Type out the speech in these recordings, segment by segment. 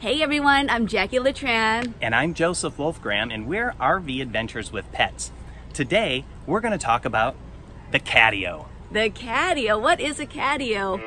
Hey everyone, I'm Jacqui Letran. And I'm Joseph Wolfgram, and we're RV Adventures with Pets. Today, we're going to talk about the Catio. The Catio? What is a Catio?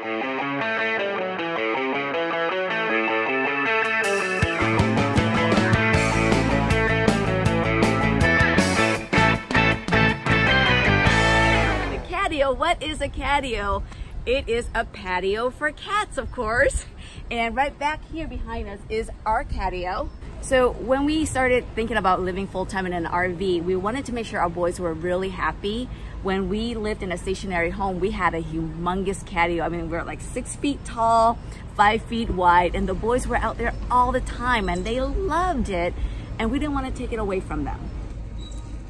The Catio, what is a Catio? It is a patio for cats, of course. And right back here behind us is our Catio. So when we started thinking about living full-time in an RV, we wanted to make sure our boys were really happy. When we lived in a stationary home, we had a humongous Catio. I mean, we were like 6 feet tall, 5 feet wide, and the boys were out there all the time and they loved it, and we didn't want to take it away from them.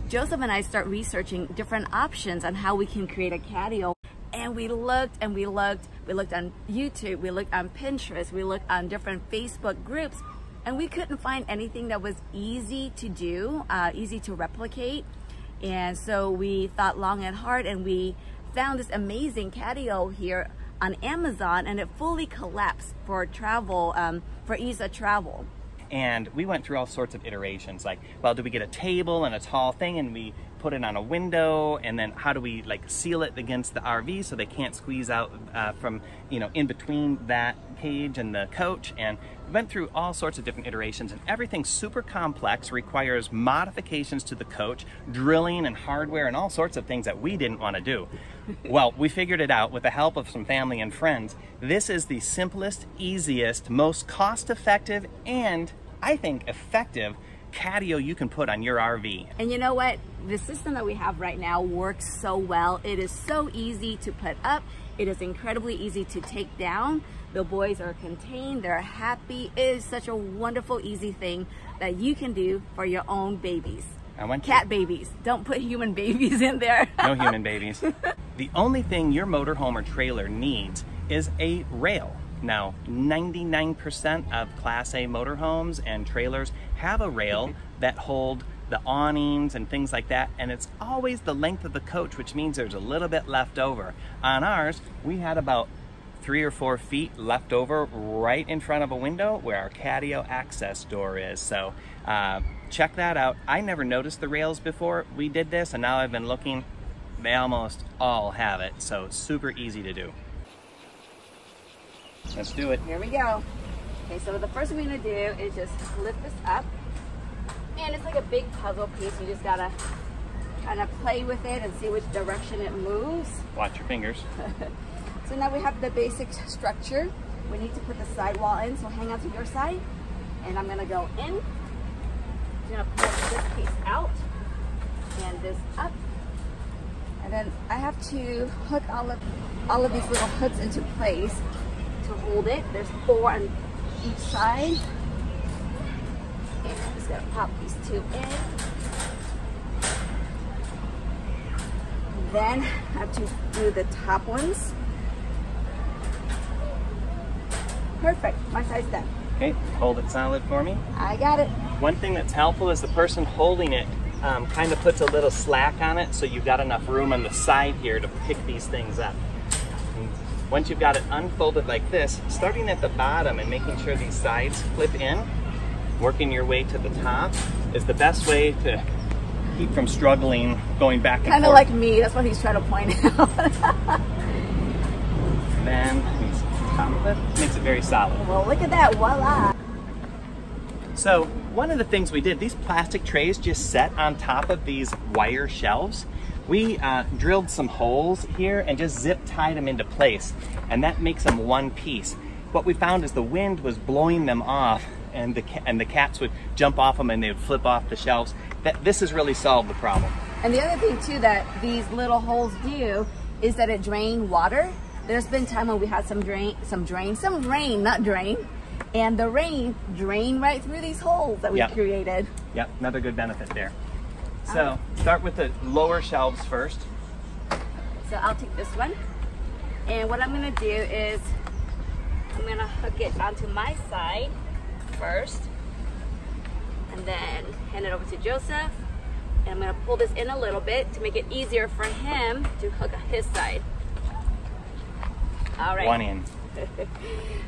Joseph and I start researching different options on how we can create a Catio. And we looked on YouTube, we looked on Pinterest, we looked on different Facebook groups, and we couldn't find anything that was easy to do, easy to replicate. And so we thought long and hard, and we found this amazing Catio here on Amazon, and it fully collapsed for travel, for ease of travel. And we went through all sorts of iterations, like, well, do we get a table and a tall thing and we put it on a window, and then how do we like seal it against the RV so they can't squeeze out from, you know, in between that cage and the coach? And we went through all sorts of different iterations, and everything's super complex, requires modifications to the coach, drilling and hardware and all sorts of things that we didn't want to do. Well, we figured it out with the help of some family and friends. This is the simplest, easiest, most cost-effective, and I think effective Catio you can put on your RV. And you know what? The system that we have right now works so well. It is so easy to put up. It is incredibly easy to take down. The boys are contained. They're happy. It is such a wonderful, easy thing that you can do for your own babies. Cat babies. Don't put human babies in there. No human babies. The only thing your motorhome or trailer needs is a rail. Now, 99% of Class A motorhomes and trailers have a rail that hold the awnings and things like that, and it's always the length of the coach, which means there's a little bit left over. On ours, we had about 3 or 4 feet left over right in front of a window where our Catio access door is. So check that out. I never noticed the rails before we did this, and now I've been looking. They almost all have it, so super easy to do. Let's do it. Here we go. Okay, so the first thing we're going to do is just lift this up. And it's like a big puzzle piece. You just got to kind of play with it and see which direction it moves. Watch your fingers. So now we have the basic structure. We need to put the sidewall in, so hang on to your side. And I'm going to go in. I'm going to pull this piece out and this up. And then I have to hook all of these little hooks into place. Hold it. There's 4 on each side, and I'm just gonna pop these 2 in. Then I have to do the top ones. Perfect. My side's done. Okay, hold it solid for me. I got it. One thing that's helpful is the person holding it kind of puts a little slack on it, so you've got enough room on the side here to pick these things up. Once you've got it unfolded like this, starting at the bottom and making sure these sides clip in, working your way to the top is the best way to keep from struggling, going back and forth. Kind of like me, that's what he's trying to point out. And then these top of it makes it very solid. Well, look at that, voila. So one of the things we did, these plastic trays just set on top of these wire shelves. We drilled some holes here and just zip tied them into place, and that makes them one piece. What we found is the wind was blowing them off, and the cats would jump off them and they would flip off the shelves. This has really solved the problem. And the other thing too that these little holes do is that it drains water. There's been time when we had some rain, and the rain drained right through these holes that we created. Yep, another good benefit there. So start with the lower shelves first. So I'll take this one. And what I'm going to do is I'm going to hook it onto my side first. And then hand it over to Joseph. And I'm going to pull this in a little bit to make it easier for him to hook his side. All right. One in.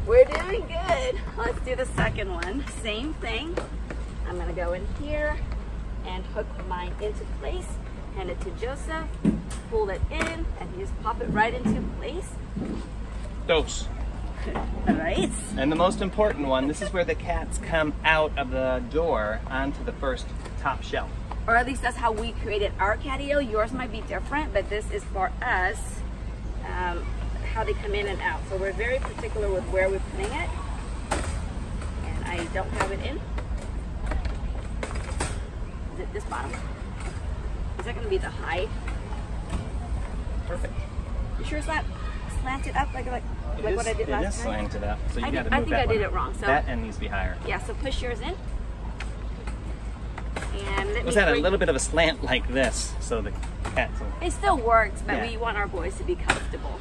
We're doing good. Let's do the second one. Same thing. I'm gonna go in here and hook mine into place, hand it to Joseph, pull it in, and you just pop it right into place. Dos. All right. And the most important one, this is where the cats come out of the door onto the first top shelf. Or at least that's how we created our Catio. Yours might be different, but this is for us, how they come in and out. So we're very particular with where we're putting it. And I don't have it in. Is it this bottom? Is that gonna be the high? Perfect. You sure it's not slanted up like what I did last time? It is slanted up, so you gotta move that one. I think I did it wrong. So that end needs to be higher. Yeah, so push yours in. It was at a little bit of a slant like this, so the cats will... It still works, but yeah, we want our boys to be comfortable.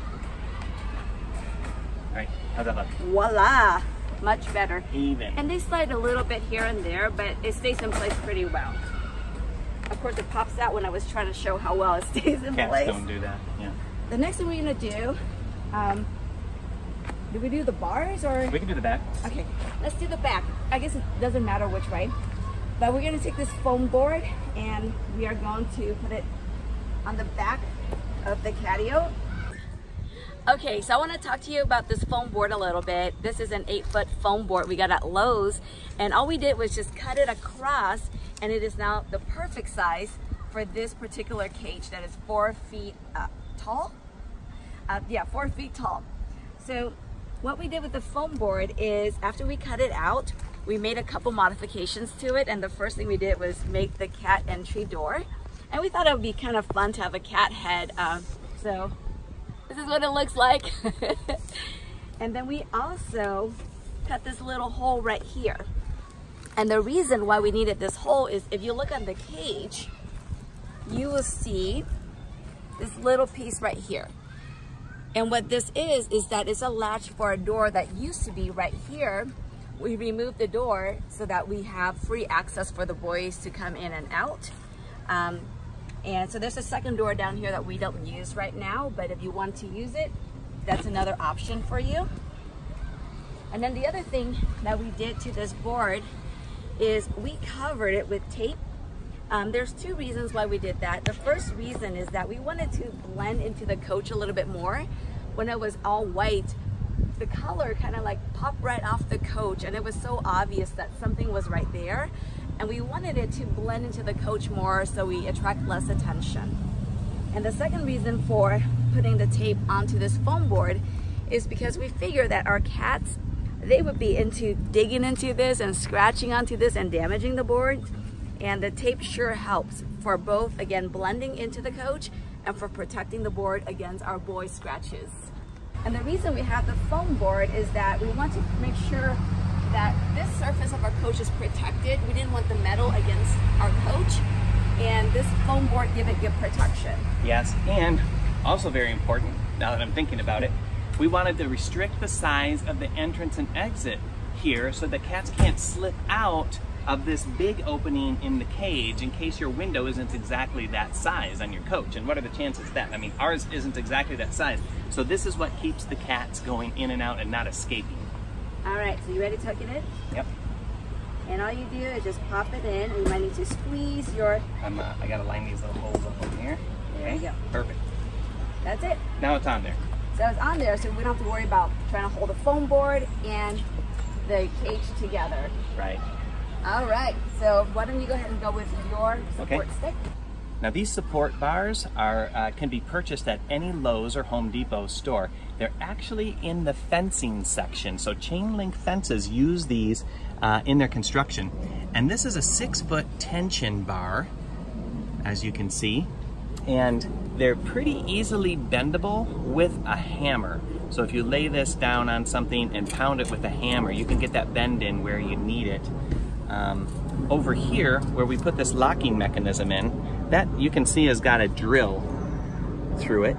All right, how's that look? Voila! Much better. Even. And they slide a little bit here and there, but it stays in place pretty well. Of course, it pops out when I was trying to show how well it stays in place. Cats don't do that, yeah. The next thing we're going to do, do we do the bars or...? We can do the back. Okay, let's do the back. I guess it doesn't matter which way. But we're going to take this foam board and we are going to put it on the back of the Catio. Okay, so I want to talk to you about this foam board a little bit. This is an 8-foot foam board we got at Lowes, and all we did was just cut it across, and it is now the perfect size for this particular cage that is 4 feet tall. Yeah, 4 feet tall. So what we did with the foam board is after we cut it out, we made a couple modifications to it, and the first thing we did was make the cat entry door. And we thought it would be kind of fun to have a cat head, so this is what it looks like. And then we also cut this little hole right here. And the reason why we needed this hole is if you look on the cage, you will see this little piece right here. And what this is that it's a latch for a door that used to be right here. We removed the door so that we have free access for the boys to come in and out. And so there's a second door down here that we don't use right now, but if you want to use it, that's another option for you. And then the other thing that we did to this board is we covered it with tape. There's two reasons why we did that. The first reason is that we wanted to blend into the coach a little bit more. When it was all white, the color kind of like popped right off the coach, and it was so obvious that something was right there, and we wanted it to blend into the coach more so we attract less attention. And the second reason for putting the tape onto this foam board is because we figured that our cats, they would be into digging into this and scratching onto this and damaging the board, and the tape sure helps for both, again, blending into the coach and for protecting the board against our boy scratches. And the reason we have the foam board is that we want to make sure that this surface of our coach is protected. We didn't want the metal against our coach, and this foam board gave it good protection. Yes, and also very important, now that I'm thinking about it, we wanted to restrict the size of the entrance and exit here so the cats can't slip out of this big opening in the cage in case your window isn't exactly that size on your coach. And what are the chances that? I mean, ours isn't exactly that size. So this is what keeps the cats going in and out and not escaping. All right, so you ready to tuck it in? Yep. And all you do is just pop it in, and you might need to squeeze your... I gotta line these little holes up over here. Okay, there you go. Perfect. That's it. Now it's on there. So it's on there, so we don't have to worry about trying to hold the foam board and the cage together. Right. All right, so why don't you go ahead and go with your support stick? Now these support bars are can be purchased at any Lowe's or Home Depot store. They're actually in the fencing section, so chain link fences use these in their construction. And this is a 6-foot tension bar, as you can see, and they're pretty easily bendable with a hammer. So if you lay this down on something and pound it with a hammer, you can get that bend in where you need it. Over here, where we put this locking mechanism in, that you can see has got a drill through it.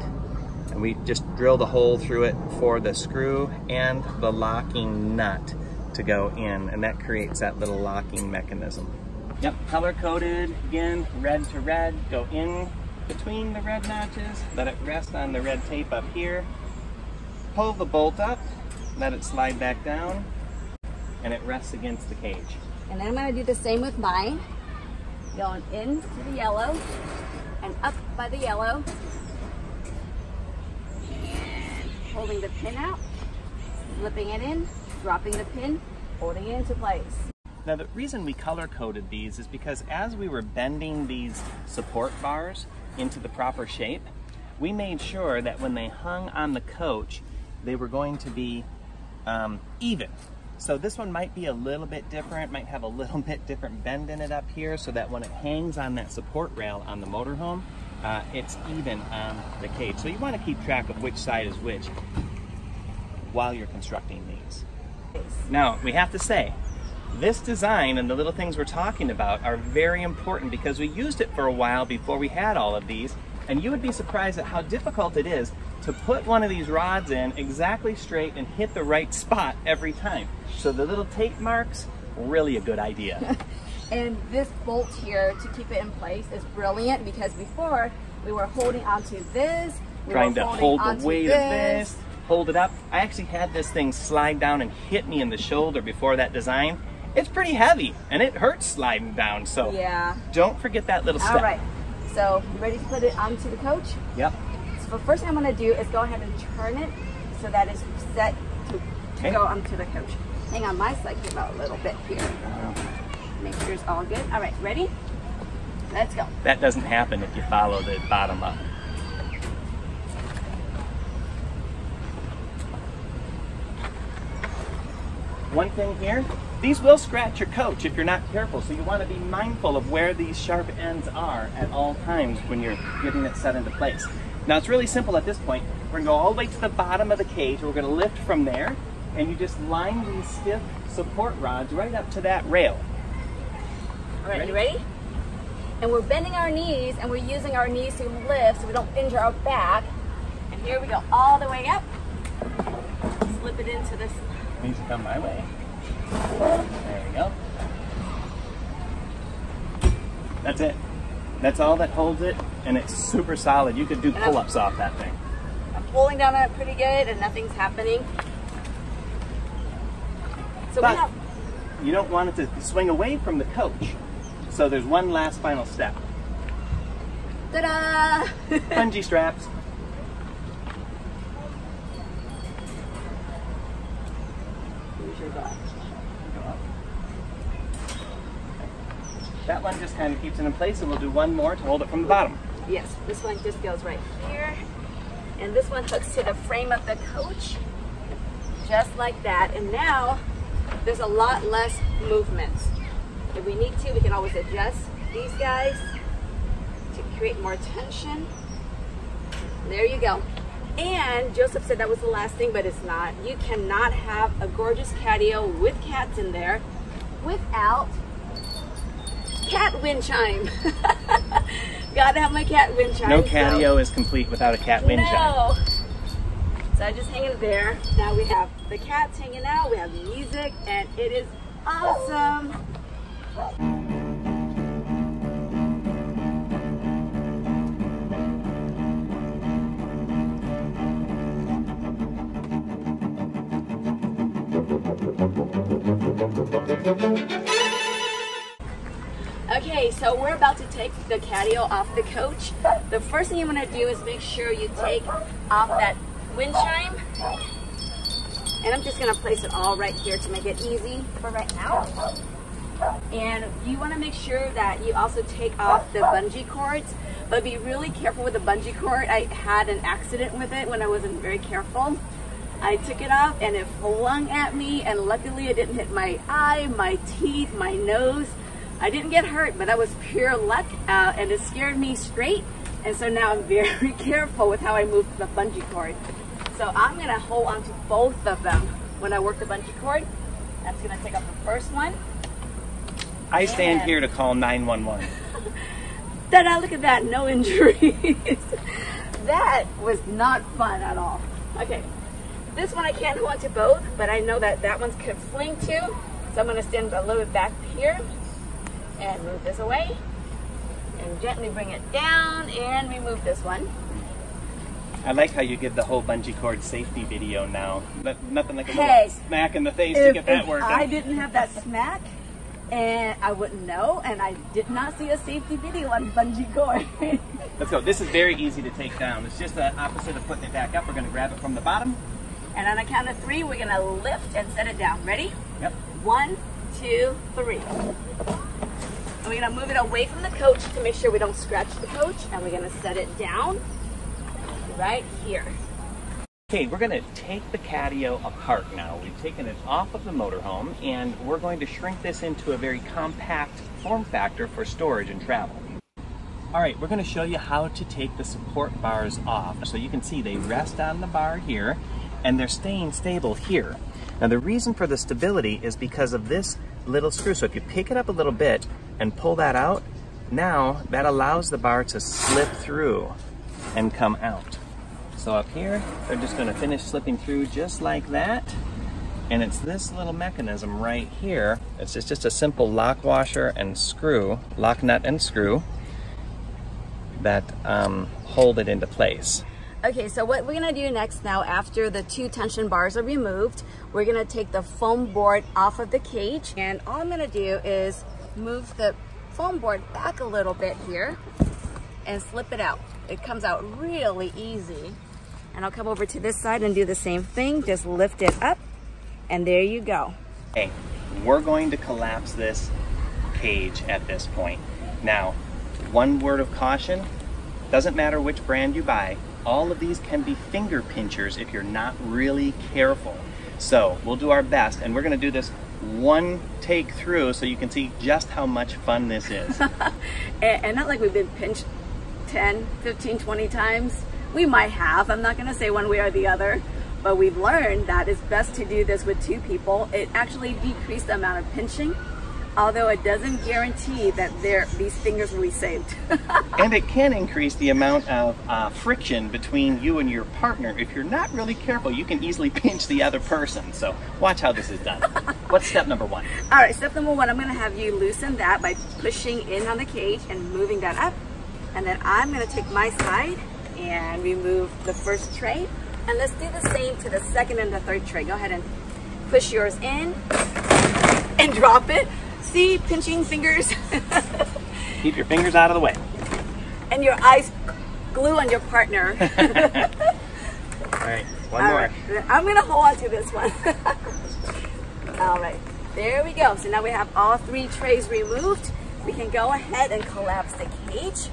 And we just drill the hole through it for the screw and the locking nut to go in, and that creates that little locking mechanism. Yep, color-coded, again, red to red, go in between the red notches, let it rest on the red tape up here, pull the bolt up, let it slide back down, and it rests against the cage. And then I'm going to do the same with mine, going in to the yellow and up by the yellow, holding the pin out, slipping it in, dropping the pin, holding it into place. Now the reason we color coded these is because as we were bending these support bars into the proper shape, we made sure that when they hung on the coach, they were going to be even. So this one might be a little bit different, might have a little bit different bend in it up here, so that when it hangs on that support rail on the motorhome, it's even on the cage. So you want to keep track of which side is which while you're constructing these. Now, we have to say, this design and the little things we're talking about are very important because we used it for a while before we had all of these, and you would be surprised at how difficult it is to put one of these rods in exactly straight and hit the right spot every time. So the little tape marks, really a good idea. And this bolt here to keep it in place is brilliant because before we were holding onto this, trying to hold the weight of this, hold it up. I actually had this thing slide down and hit me in the shoulder before that design. It's pretty heavy and it hurts sliding down, so yeah, don't forget that little step. All right, so you ready to put it onto the coach? Yep. So the first thing I'm going to do is go ahead and turn it so that it's set to go onto the coach. Hang on, my side came out a little bit here. Make sure it's all good. All right, ready? Let's go. That doesn't happen if you follow the bottom up. One thing here, these will scratch your coach if you're not careful, so you want to be mindful of where these sharp ends are at all times when you're getting it set into place. Now it's really simple at this point. We're going to go all the way to the bottom of the cage, we're going to lift from there, and you just line these stiff support rods right up to that rail. All right, you ready? And we're bending our knees, and we're using our knees to lift so we don't injure our back. And here we go, all the way up. Slip it into this. Needs to come my way. There we go. That's it. That's all that holds it, and it's super solid. You could do pull-ups off that thing. I'm pulling down on it pretty good, and nothing's happening. So but you don't want it to swing away from the coach. So there's one last final step. Ta-da! Bungee straps. Here's your back. That one just kind of keeps it in place, and we'll do one more to hold it from the bottom. Yes, this one just goes right here. And this one hooks to the frame of the coach, just like that. And now there's a lot less movement. If we need to, we can always adjust these guys to create more tension. There you go. And Joseph said that was the last thing, but it's not. You cannot have a gorgeous Catio with cats in there without cat wind chime. Gotta have my cat wind chime. No Catio is complete without a cat wind chime. So I just hang it there. Now we have the cats hanging out, we have music, and it is awesome. Okay, so we're about to take the Catio off the coach. The first thing you want to do is make sure you take off that wind chime, and I'm just going to place it all right here to make it easy for right now. And you want to make sure that you also take off the bungee cords, but be really careful with the bungee cord. I had an accident with it when I wasn't very careful. I took it off and it flung at me, and luckily it didn't hit my eye, my teeth, my nose. I didn't get hurt, but that was pure luck, and it scared me straight. And so now I'm very careful with how I move the bungee cord. So I'm going to hold on to both of them when I work the bungee cord. That's going to take off the first one. I stand here to call 911. Ta-da, look at that, no injuries. That was not fun at all. Okay, this one I can't hold on to both, but I know that that one's could fling too. So I'm going to stand a little bit back here and move this away. And gently bring it down, and remove this one. I like how you give the whole bungee cord safety video now. Nothing like a little smack in the face to get that working. I didn't have that smack, and I wouldn't know, and I did not see a safety video on bungee cord. Let's go. This is very easy to take down. It's just the opposite of putting it back up. We're going to grab it from the bottom. And on a count of three, we're going to lift and set it down. Ready? Yep. 1, 2, 3. And we're going to move it away from the coach to make sure we don't scratch the coach. And we're going to set it down right here. Okay, we're going to take the Catio apart now. We've taken it off of the motorhome, and we're going to shrink this into a very compact form factor for storage and travel. All right, we're going to show you how to take the support bars off. So you can see they rest on the bar here, and they're staying stable here. Now the reason for the stability is because of this little screw. So if you pick it up a little bit and pull that out, now that allows the bar to slip through and come out. So up here, they're just going to finish slipping through just like that. And it's this little mechanism right here. It's just a simple lock washer and screw, lock nut and screw, that hold it into place. Okay, so what we're going to do next now, after the two tension bars are removed, we're going to take the foam board off of the cage. And all I'm going to do is move the foam board back a little bit here and slip it out. It comes out really easy. And I'll come over to this side and do the same thing. Just lift it up, and there you go. Okay, we're going to collapse this cage at this point. Now, one word of caution, doesn't matter which brand you buy, all of these can be finger pinchers if you're not really careful. So we'll do our best, and we're gonna do this one take through so you can see just how much fun this is. And not like we've been pinched 10, 15, 20 times. We might have, I'm not gonna say one way or the other, but we've learned that it's best to do this with two people. It actually decreased the amount of pinching, although it doesn't guarantee that these fingers will be saved. And it can increase the amount of friction between you and your partner. If you're not really careful, you can easily pinch the other person. So watch how this is done. What's step number one? All right, step number one, I'm gonna have you loosen that by pushing in on the cage and moving that up. And then I'm gonna take my side and remove the first tray. And let's do the same to the second and the third tray. Go ahead and push yours in and drop it. See, pinching fingers. Keep your fingers out of the way. And your eyes glue on your partner. All right, one more. Right. I'm gonna hold on to this one. All right, there we go. So now we have all three trays removed. We can go ahead and collapse the cage.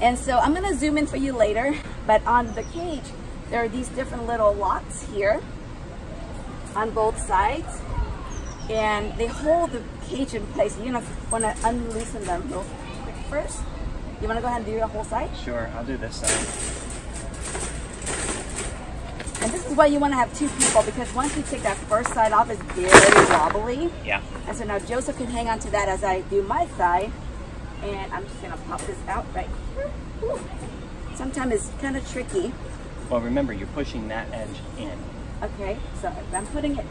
And so I'm gonna zoom in for you later, but on the cage, there are these different little locks here on both sides. And they hold the cage in place. You're gonna wanna unloosen them real quick first. You wanna go ahead and do the whole side? Sure, I'll do this side. And this is why you wanna have two people, because once you take that first side off, it's very wobbly. Yeah. And so now Joseph can hang on to that as I do my side. And I'm just gonna pop this out right here. Ooh. Sometimes it's kind of tricky. Well, remember, you're pushing that edge in. Okay, so I'm putting it.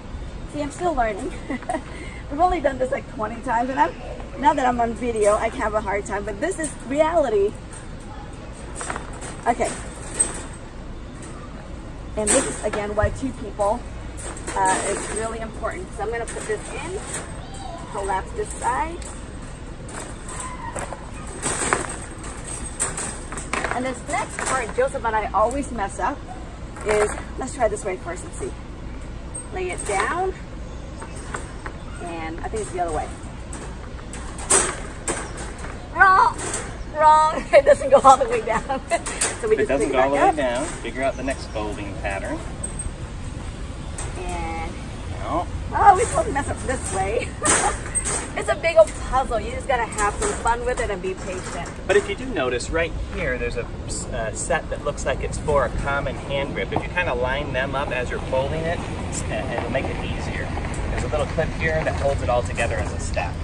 See, I'm still learning. I've only done this like 20 times, and now that I'm on video, I have a hard time, but this is reality. Okay. And this is, again, why two people is really important. So I'm going to put this in, collapse this side. And this next part, Joseph and I always mess up, is, let's try this way first and see. Lay it down, and I think it's the other way. Wrong! Wrong! It doesn't go all the way down. So we just pick it all the way down. Figure out the next folding pattern. And no. Oh, we supposed to mess up this way. It's a big old puzzle. You just gotta have some fun with it and be patient. But if you do notice, right here, there's a set that looks like it's for a common hand grip. If you kind of line them up as you're folding it, it'll make it easier. There's a little clip here that holds it all together as a stack.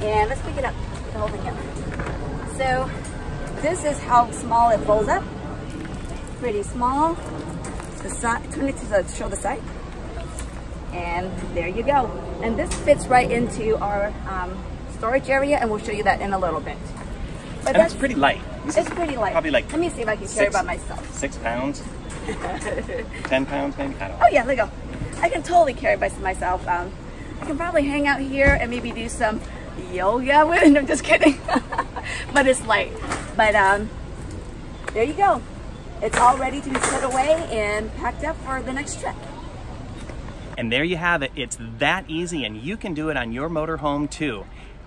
And let's pick it up, the whole thing up. So this is how small it folds up. Pretty small. The side, turn it to the shoulder side. And there you go. And this fits right into our storage area, and we'll show you that in a little bit. But that's pretty light. It's pretty light. Probably like, let me see if I can carry by myself. 6 pounds, 10 pounds maybe. I don't know. Oh yeah, let go. I can totally carry by myself. I can probably hang out here and maybe do some yoga with it. I'm just kidding. But it's light. But there you go. It's all ready to be put away and packed up for the next trip. And there you have it. It's that easy, and you can do it on your motorhome too.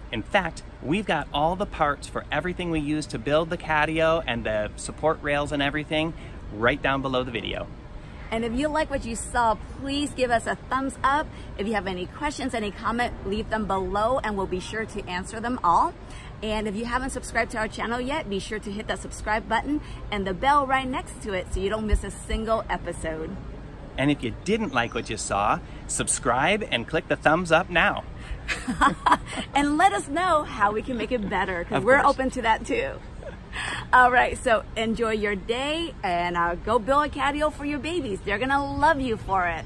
In fact, we've got all the parts for everything we use to build the Catio and the support rails and everything right down below the video. And if you like what you saw, please give us a thumbs up. If you have any questions, any comment, leave them below and we'll be sure to answer them all. And if you haven't subscribed to our channel yet, be sure to hit that subscribe button and the bell right next to it so you don't miss a single episode. And if you didn't like what you saw, subscribe and click the thumbs up now. And let us know how we can make it better, because we're open to that too. All right, so enjoy your day and go build a Catio for your babies. They're going to love you for it.